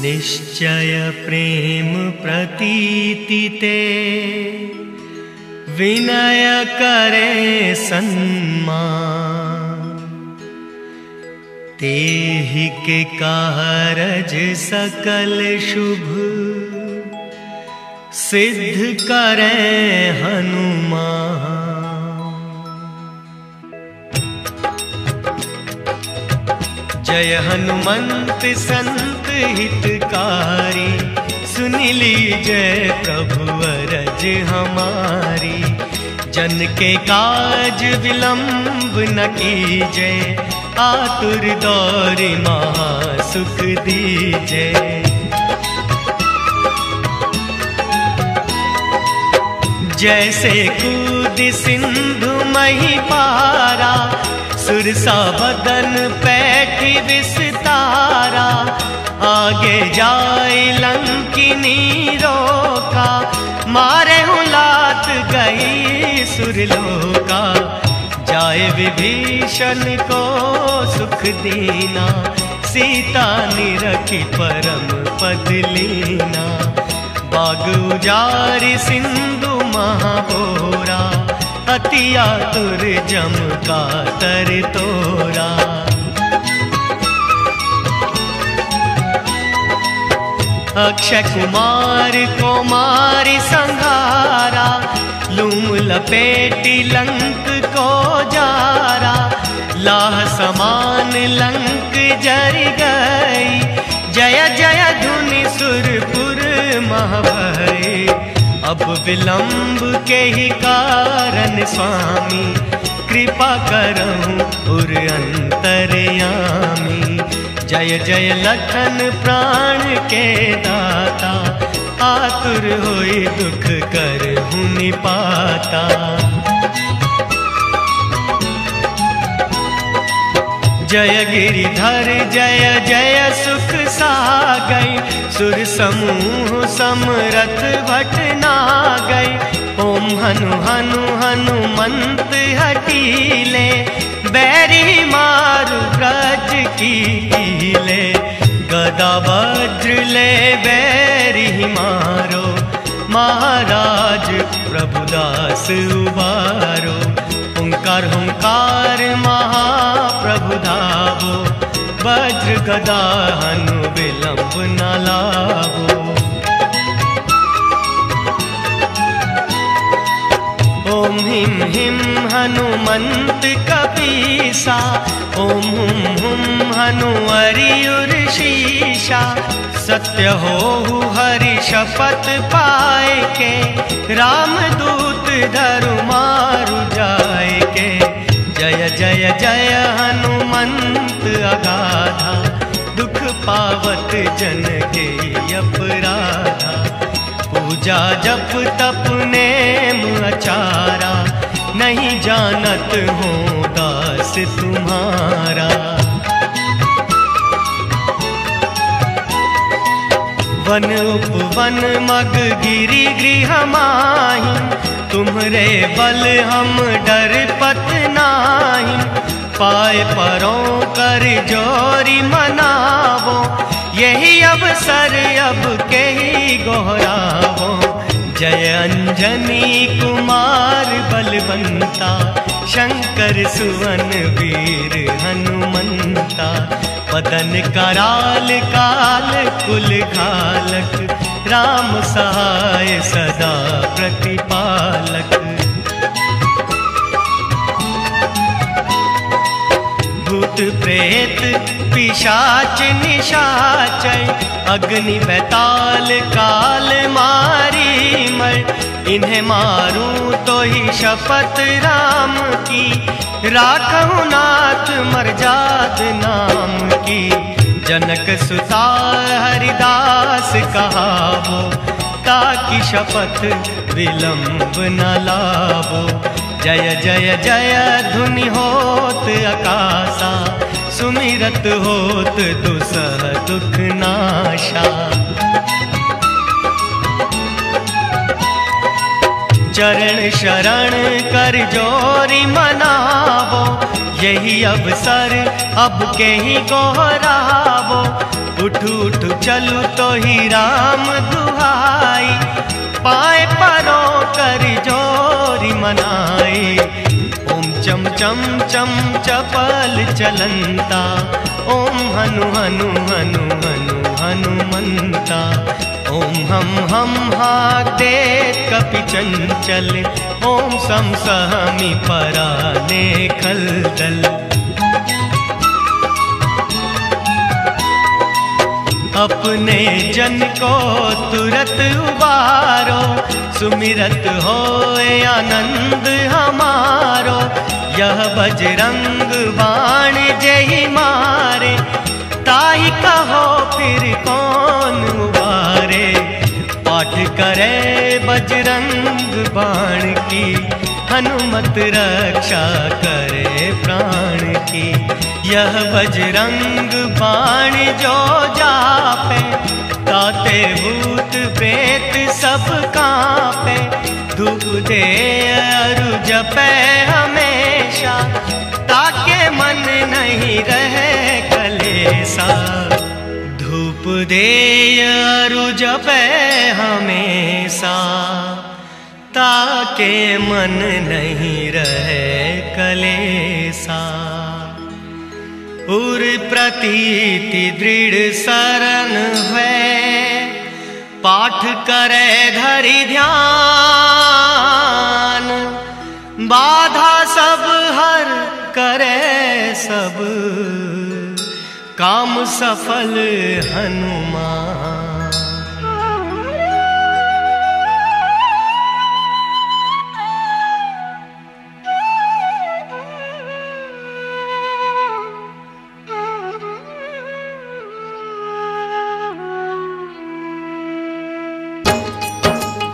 निश्चय प्रेम प्रतीतिते विनय करे सन्मान तेहि के कारज सकल शुभ सिद्ध करे हनुमान। जय हनुमंत संत हितकारी सुनि ली जय प्रभु अरज हमारी। जन के काज विलंब न कीजय आतुर दौरि महा सुख दीजय। जैसे कूद सिंधु मही पारा सुरसा बदन पैठि विस्तारा। आगे जाए लंकिनी रोका मारे हूँ लात गई सुरलोका। जाए विभीषण को सुख दीना सीता निरखी परम पद लीना। बाग उजारि सिंधु महाबोरा अति आतुर जम का तर तोरा। अक्षय कुमार कुमारी संघारा लूम लपेटी लंक को जारा। लाह समान लंक जर गई जय जय धुनि सुरपुर महाभय। अब विलंब के ही कारण स्वामी कृपा करहूँ उर अंतरयामी। जय जय लखन प्राण के दाता आतुर होई दुख करहूँ निपाता। जय गिरिधर जय जय सुख सागई सुर समूह समरथ भट नागई। ओम हनु हनु हनुमंत हटीले बैरी मारु ब्रज कीले। गदा वज्र ले बैरी मारो महाराज प्रभुदास उबारो। हुंकार हुंकार महाप्रभु धावो वज्र गदा हनु विलंब न लावो। ओम हिम हिम हनुमंत कपीसा ओम हुम हुम हनु हरियुर शीशा। सत्य होहु हरि शपथ पाए के रामदूत धरु मारु जाए के। जय जय जय हनुमंत अगाधा दुख पावत जन के अपराधा। पूजा जप तप नेम अचारा नहीं जानत हो दास तुम्हारा। वन उपवन मग गिरि गृह माहि तुम्हरे बल हम डरपत नाहि। पाए परों कर जोरी मनावो यही अवसर अब कही गोहरावो। जय अंजनी कुमार बलवंता शंकर सुवन वीर हनुमंता। बदन कराल काल कुल खालक राम सहाय सदा प्रतिपालक। भूत प्रेत पिशाच निशाच अग्नि बैताल काल मारी मर। इन्हें मारूं तो ही शपथ राम की राखहुं नाथ मर्जाद नाम की। जनक सुता हरिदास कहावो ताकि शपथ विलंब न लावो। जय जय जय धुनि होत अकासा सुमिरत होत दुसह दुख नाशा। चरण शरण कर जोरी मनावो यही अवसर अब के ही गोहरावो। उठ उठ चलू तो ही राम दुहाई, पाए परो कर जोरी मनाई। ओम चम चम चम चपल चलंता, ओम हनु हनु हनु हनु हनुमंता। ओम हम हा दे कपि चंचल, ओम सम सहमी पराने खलदल। अपने जन को तुरत उबारो, सुमिरत होए आनंद हमारो। यह बजरंग बाण जेहि मारे, ताहि कहो फिर कौन उबारे। पाठ करे बजरंग बाण की, हनुमत रक्षा करे प्राण की। यह बजरंग बाण जो जापे, ताते भूत प्रेत सब कांपे। धूप दे अरु जपे हमेशा, ताके मन नहीं रहे कलेसा। धूप दे अरु जपे हमेशा, ताके मन नहीं रहे कलेसा। उर प्रतीति दृढ़ शरण है, पाठ करे धरि ध्यान। बाधा सब हर करे सब, काम सफल हनुमान।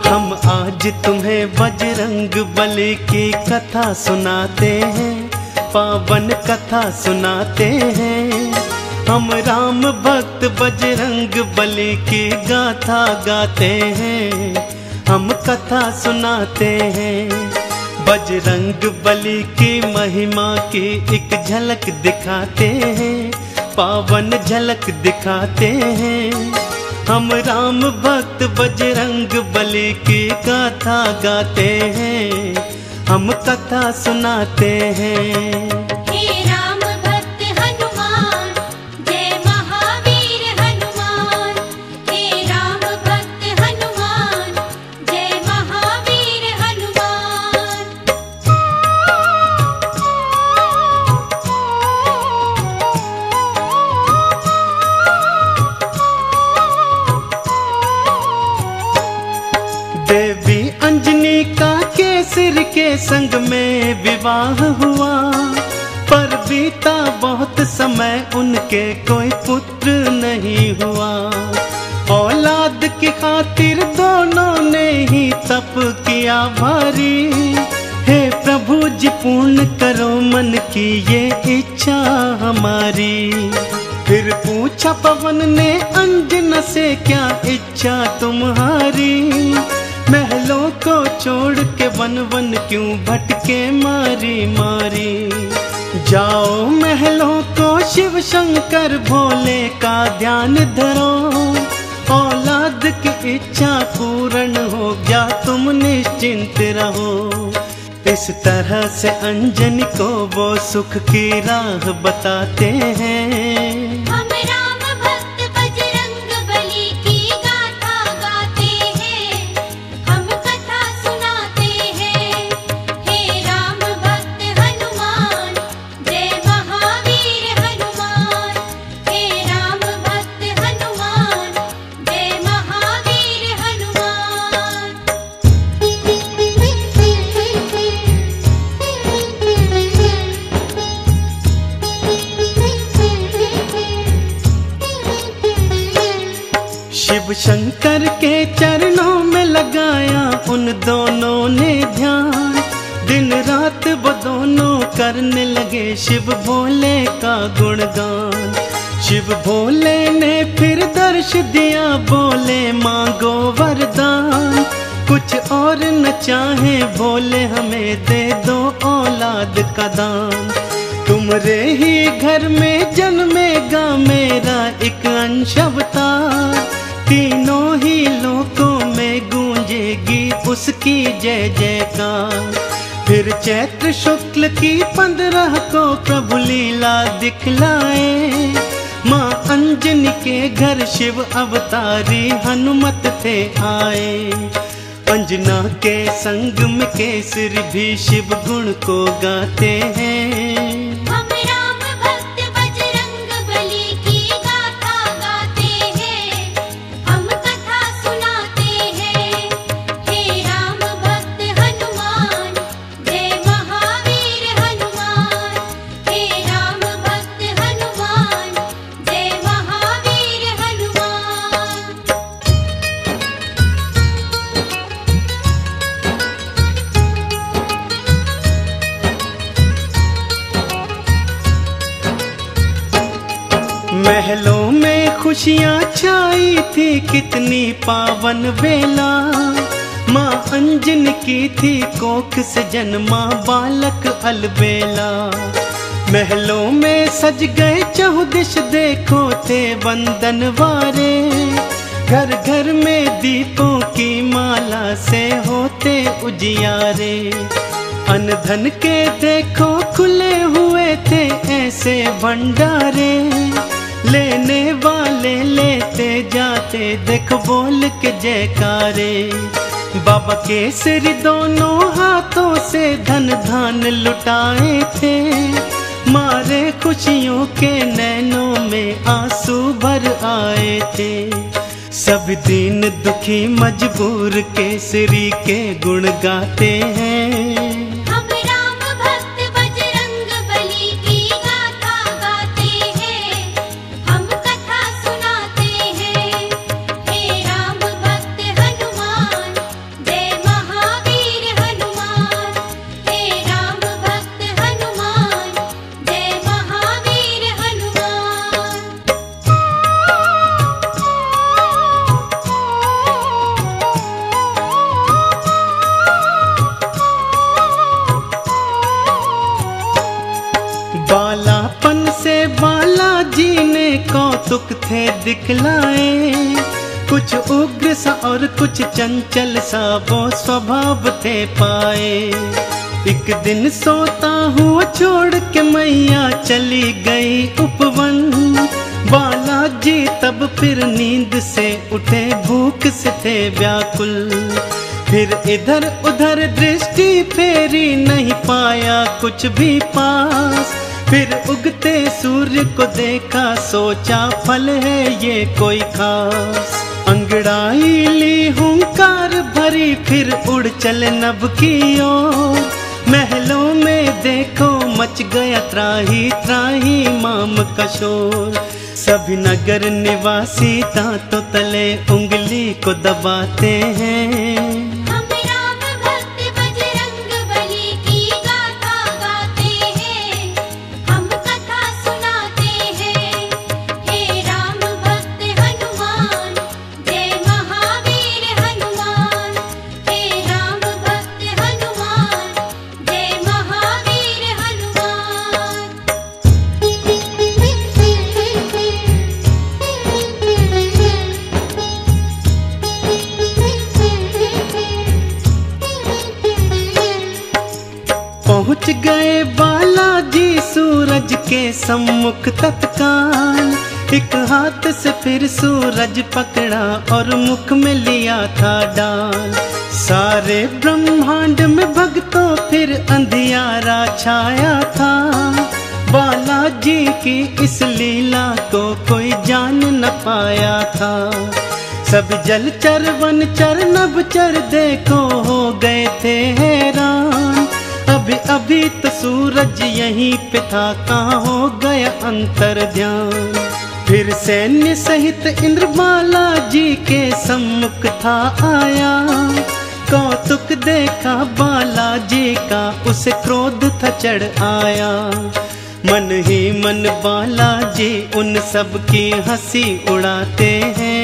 हम आज तुम्हें बजरंग बली की कथा सुनाते हैं, पावन कथा सुनाते हैं। हम राम भक्त बजरंग बली की गाथा गाते हैं, हम कथा सुनाते हैं। बजरंग बली की महिमा की एक झलक दिखाते हैं, पावन झलक दिखाते हैं। हम राम भक्त बजरंग बली की गाथा गाते हैं, हम कथा सुनाते हैं। संग में विवाह हुआ, पर बीता बहुत समय उनके कोई पुत्र नहीं हुआ। औलाद की खातिर दोनों ने ही तप किया भारी। हे प्रभु जी पूर्ण करो मन की ये इच्छा हमारी। फिर पूछा पवन ने अंजना से क्या इच्छा तुम्हारी। महलों को छोड़ के वन वन क्यों भटके मारी मारी। जाओ महलों को शिव शंकर भोले का ध्यान धरो। औलाद की इच्छा पूर्ण हो गया तुम निश्चिंत रहो। इस तरह से अंजनी को वो सुख की राह बताते हैं। शंकर के चरणों में लगाया उन दोनों ने ध्यान। दिन रात वो दोनों करने लगे शिव भोले का गुणगान। शिव भोले ने फिर दर्श दिया, बोले मांगो वरदान। कुछ और न चाहे भोले हमें दे दो औलाद का दान। तुम तुम्हारे ही घर में जन्मेगा मेरा एक अंश अवतार, तीनों ही लोकों में गूंजेगी उसकी जय जयकार। फिर चैत्र शुक्ल की 15 को प्रभु लीला दिखलाए, माँ अंजनी के घर शिव अवतारी हनुमत थे आए। अंजना के संग में केसरी भी शिव गुण को गाते हैं, हम राम भक्त बजरंग बली की गाथा गाते हैं, हम कथा सुनाते हैं। हे राम भक्त हनुमान जय महावीर हनुमान, हे राम भक्त हनुमान जय महावीर हनुमान। महलों में खुशियाँ छाई थी कितनी पावन बेला, माँ अंजन की थी कोख से जन्मा बालक अलबेला। महलों में सज गए चहुदिश देखो थे वंदन वारे, घर घर में दीपों की माला से होते उजियारे। अनधन के देखो खुले हुए थे ऐसे भंडारे, लेने वाले लेते जाते देख बोल के जयकारे। बाबा केसरी दोनों हाथों से धन धान लुटाए थे, मारे खुशियों के नैनों में आंसू भर आए थे। सब दिन दुखी मजबूर केसरी के गुण गाते हैं, बालापन से बालाजी ने कौतुक थे दिखलाए। कुछ उग्र सा और कुछ चंचल सा वो स्वभाव थे पाए। एक दिन सोता हुआ छोड़ के मैया चली गई उपवन, बालाजी तब फिर नींद से उठे भूख से थे व्याकुल। फिर इधर उधर दृष्टि फेरी नहीं पाया कुछ भी पास, फिर उगते सूर्य को देखा सोचा फल है ये कोई खास। अंगड़ाई ली हुंकार भरी फिर उड़ चले नभ की ओर, महलों में देखो मच गया त्राही त्राही माम का शोर। सभी नगर निवासी दांतों तले उंगली को दबाते हैं, पहुँच गए बालाजी सूरज के सम्मुख तत्काल। एक हाथ से फिर सूरज पकड़ा और मुख में लिया था डाल। सारे ब्रह्मांड में भक्तों फिर अंधियारा छाया था, बालाजी की इस लीला को कोई जान न पाया था। सब जल चर वन चर नभ चर देखो हो गए थे हैरान, अभी अभी तो सूरज यहीं पे था कहाँ हो गया अंतर ध्यान। फिर सैन्य सहित इंद्रबाला जी के सम्मुख था आया, कौतुक देखा बालाजी का उसे क्रोध था चढ़ आया। मन ही मन बालाजी उन सब की हंसी उड़ाते हैं,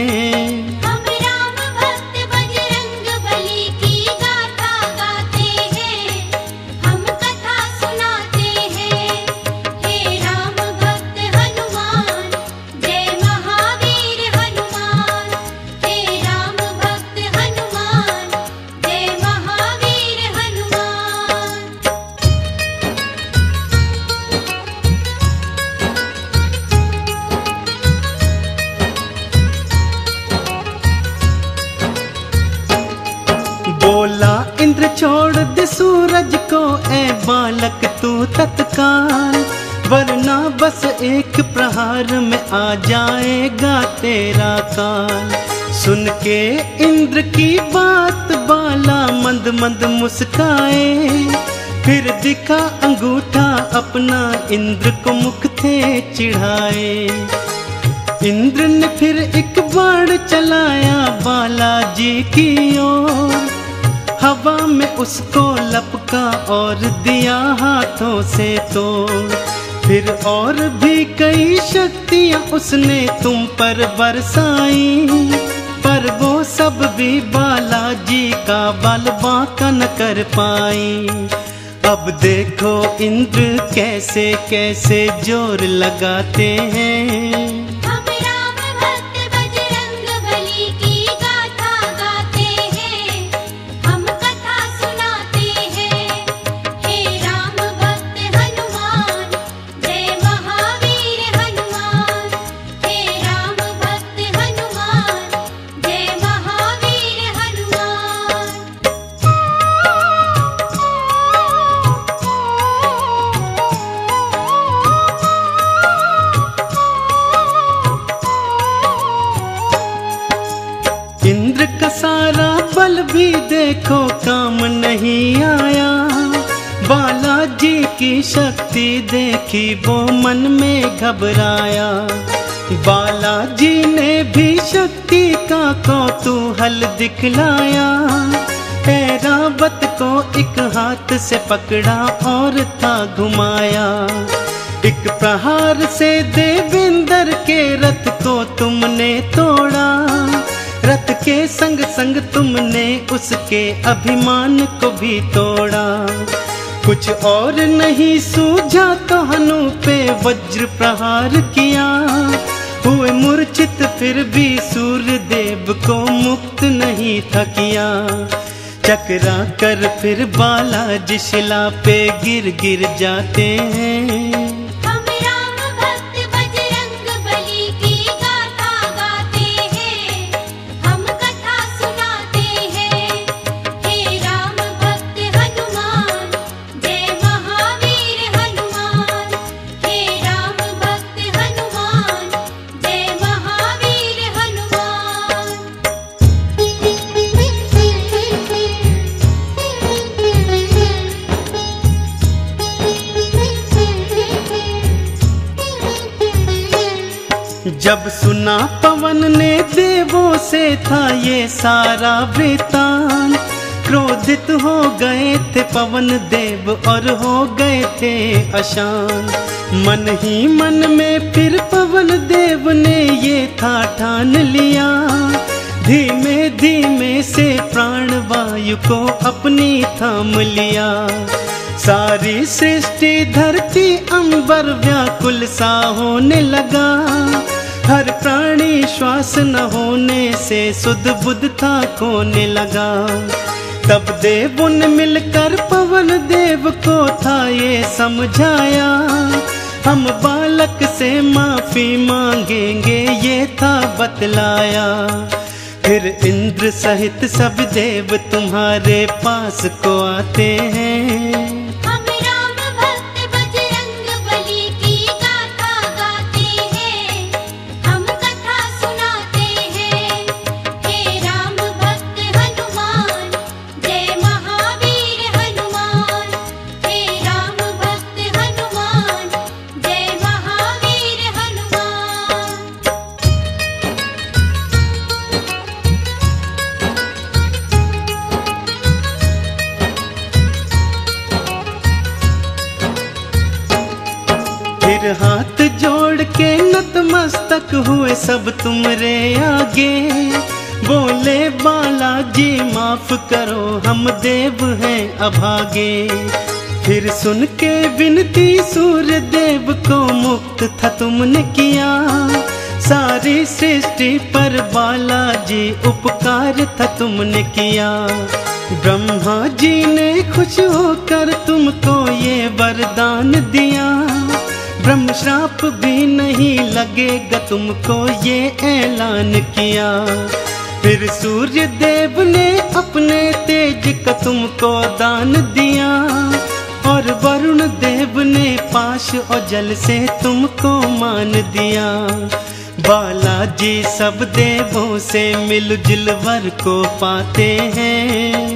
सूरज को ए बालक तू तत्काल, वरना बस एक प्रहार में आ जाएगा तेरा काल। सुन के इंद्र की बात बाला मंद मंद मुस्काए, फिर दिखा अंगूठा अपना इंद्र को मुक्ते चिढ़ाए। इंद्र ने फिर एक बाण चलाया बालाजी की ओर, हवा में उसको लपका और दिया हाथों से तोड़। फिर और भी कई शक्तियाँ उसने तुम पर बरसाई, पर वो सब भी बालाजी का बल बांका न कर पाई। अब देखो इंद्र कैसे कैसे जोर लगाते हैं, सारा बल भी देखो काम नहीं आया। बालाजी की शक्ति देखी वो मन में घबराया, बालाजी ने भी शक्ति का कौतूहल दिखलाया। ऐरावत को एक हाथ से पकड़ा और था घुमाया, एक प्रहार से देवेंद्र के रथ को तुमने तोड़ा। रथ के संग संग तुमने उसके अभिमान को भी तोड़ा। कुछ और नहीं सूझा तो हनु पे वज्र प्रहार किया, हुए मूर्छित फिर भी सूर्य देव को मुक्त नहीं था किया। चकरा कर फिर बालाजी शिला पे गिर गिर जाते हैं, जब सुना पवन ने देवों से था ये सारा वृतांत। क्रोधित हो गए थे पवन देव और हो गए थे अशांत। मन ही मन में फिर पवन देव ने ये था ठान लिया, धीमे धीमे से प्राणवायु को अपनी थाम लिया। सारी सृष्टि धरती अंबर व्याकुल सा होने लगा, हर प्राणी श्वास न होने से सुध बुध था खोने लगा। तब देवों ने मिलकर पवन देव को था ये समझाया, हम बालक से माफी मांगेंगे ये था बतलाया। फिर इंद्र सहित सब देव तुम्हारे पास को आते हैं, हाथ जोड़ के नतमस्तक हुए सब तुमरे आगे। बोले बालाजी माफ करो हम देव हैं अभागे। फिर सुन के विनती सूर्य देव को मुक्त था तुमने किया, सारी सृष्टि पर बालाजी उपकार था तुमने किया। ब्रह्मा जी ने खुश होकर तुमको ये वरदान दिया, ब्रह्मश्राप भी नहीं लगेगा तुमको ये ऐलान किया। फिर सूर्य देव ने अपने तेज का तुमको दान दिया, और वरुण देव ने पाश और जल से तुमको मान दिया। बालाजी सब देवों से मिल जुलवर को पाते हैं,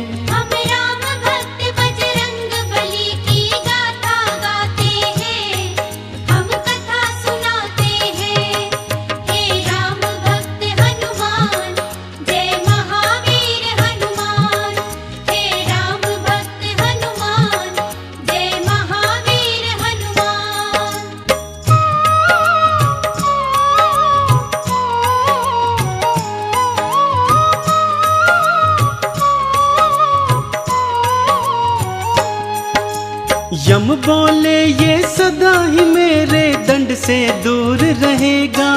यम बोले ये सदा ही मेरे दंड से दूर रहेगा।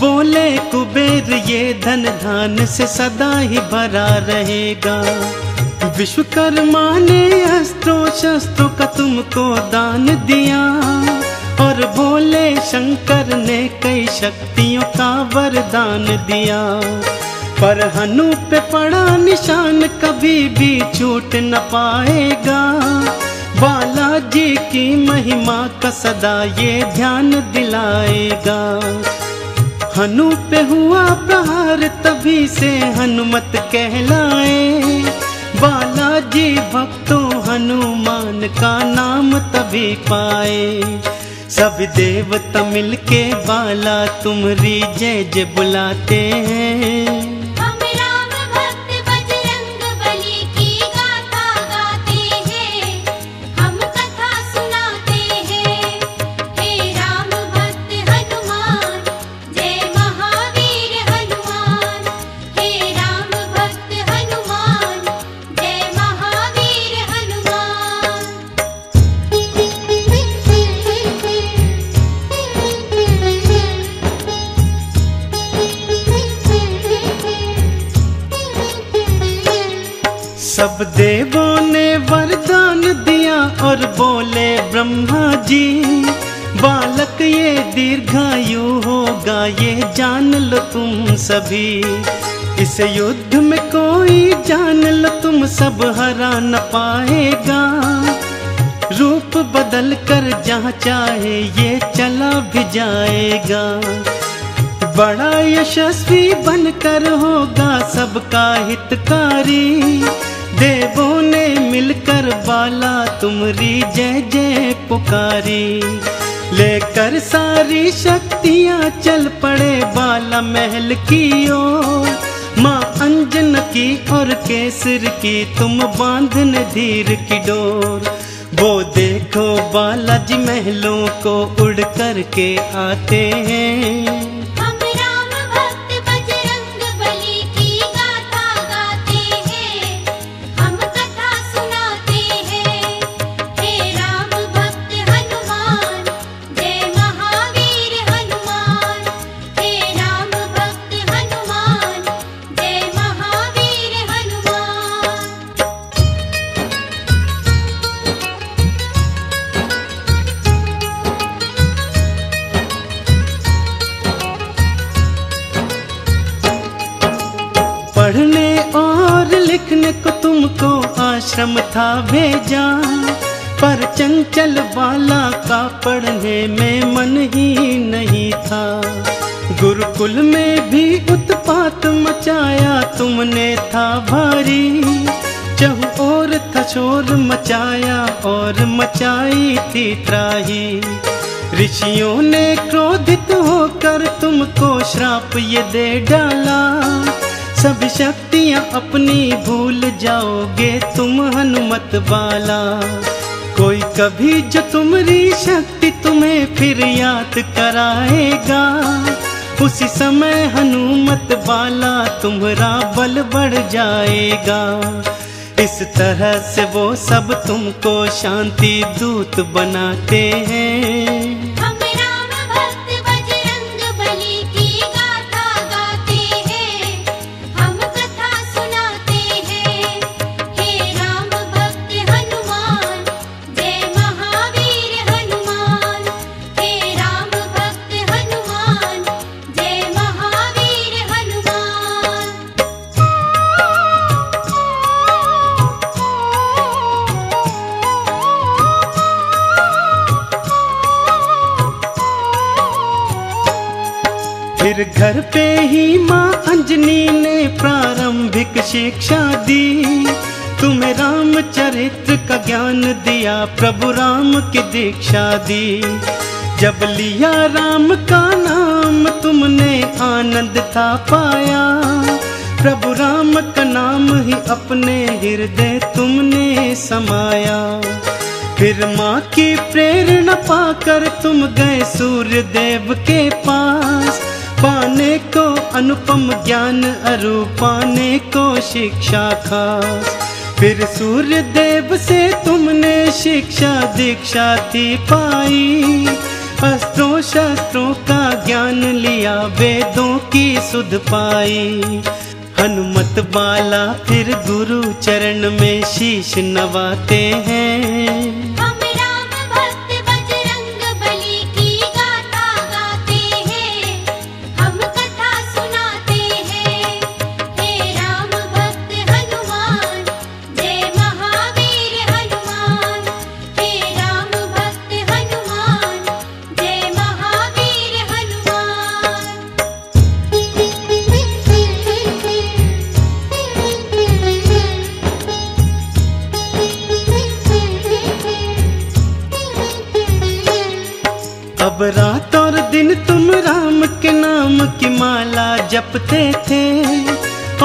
बोले कुबेर ये धन धान से सदा ही भरा रहेगा। विश्वकर्मा ने अस्त्रों शस्त्रों का तुमको दान दिया, और भोले शंकर ने कई शक्तियों का वरदान दिया। पर हनु पे पड़ा निशान कभी भी छूट न पाएगा। बालाजी की महिमा का सदा ये ध्यान दिलाएगा। हनु पे हुआ प्रहार तभी से हनुमत कहलाए। बालाजी भक्तों हनुमान का नाम तभी पाए। सब देवता मिलके बाला तुम्हारी जय जय बुलाते हैं। सब देवों ने वरदान दिया और बोले ब्रह्मा जी, बालक ये दीर्घायु होगा ये जान लो तुम सभी। इस युद्ध में कोई जान लो तुम सब हरा न पाएगा। रूप बदल कर जहाँ चाहे ये चला भी जाएगा। बड़ा यशस्वी बनकर होगा सबका हितकारी। देवों ने मिलकर बाला तुम्हारी जय जय पुकारी। लेकर सारी शक्तियाँ चल पड़े बाला महल की ओर। माँ अंजन की और केसर की तुम बांधने धीर की डोर। वो देखो बालाजी महलों को उड़ कर के आते हैं। पढ़ने और लिखने को तुमको आश्रम था भेजा, पर चंचल बाला का पढ़ने में मन ही नहीं था। गुरुकुल में भी उत्पात मचाया तुमने था भारी। चहु और था शोर मचाया और मचाई थी त्राही। ऋषियों ने क्रोधित होकर तुमको श्राप ये दे डाला। सब शक्तियाँ अपनी भूल जाओगे तुम हनुमत बाला। कोई कभी जो तुम्हारी शक्ति तुम्हें फिर याद कराएगा। उसी समय हनुमत बाला तुम्हारा बल बढ़ जाएगा। इस तरह से वो सब तुमको शांति दूत बनाते हैं। फिर घर पे ही माँ अंजनी ने प्रारंभिक शिक्षा दी। तुम्हें रामचरित्र का ज्ञान दिया, प्रभु राम की दीक्षा दी। जब लिया राम का नाम तुमने आनंद था पाया, प्रभु राम का नाम ही अपने हृदय तुमने समाया। फिर माँ की प्रेरणा पाकर तुम गए सूर्य देव के पास, पाने को अनुपम ज्ञान अरु पाने को शिक्षा खास। फिर सूर्य देव से तुमने शिक्षा दीक्षा थी पाई, अस्त्रों शास्त्रों का ज्ञान लिया, वेदों की सुध पाई। हनुमत बाला फिर गुरु चरण में शीश नवाते हैं, हम राम भक्त बजरंग बली की गाथा गाते हैं, हम कथा सुनाते हैं। हे राम भक्त हनुमान, जय महावीर हनुमान, हे राम भक्त हनुमान, जय महावीर हनुमान। अब रात और दिन तुम राम के नाम की माला जपते थे,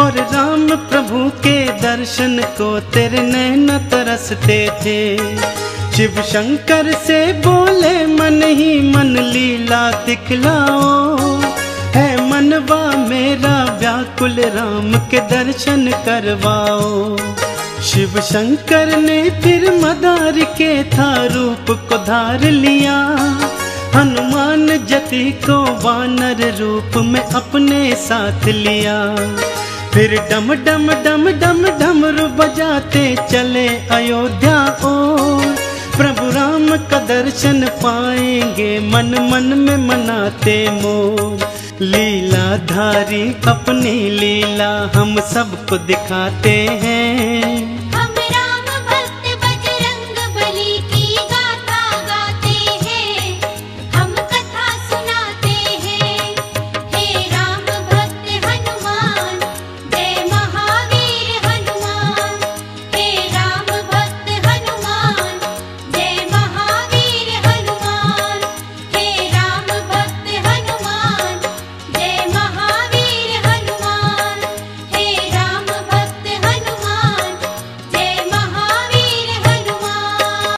और राम प्रभु के दर्शन को तेरे नैना तरसते थे। शिव शंकर से बोले मन ही मन लीला दिखलाओ, है मनवा मेरा व्याकुल राम के दर्शन करवाओ। शिव शंकर ने फिर मदार के था रूप को धार लिया, हनुमान जति को वानर रूप में अपने साथ लिया। फिर डम डम डम डम डमरू बजाते चले अयोध्या ओर, प्रभु राम का दर्शन पाएंगे मन मन में मनाते मोर। लीलाधारी अपनी लीला हम सबको दिखाते हैं,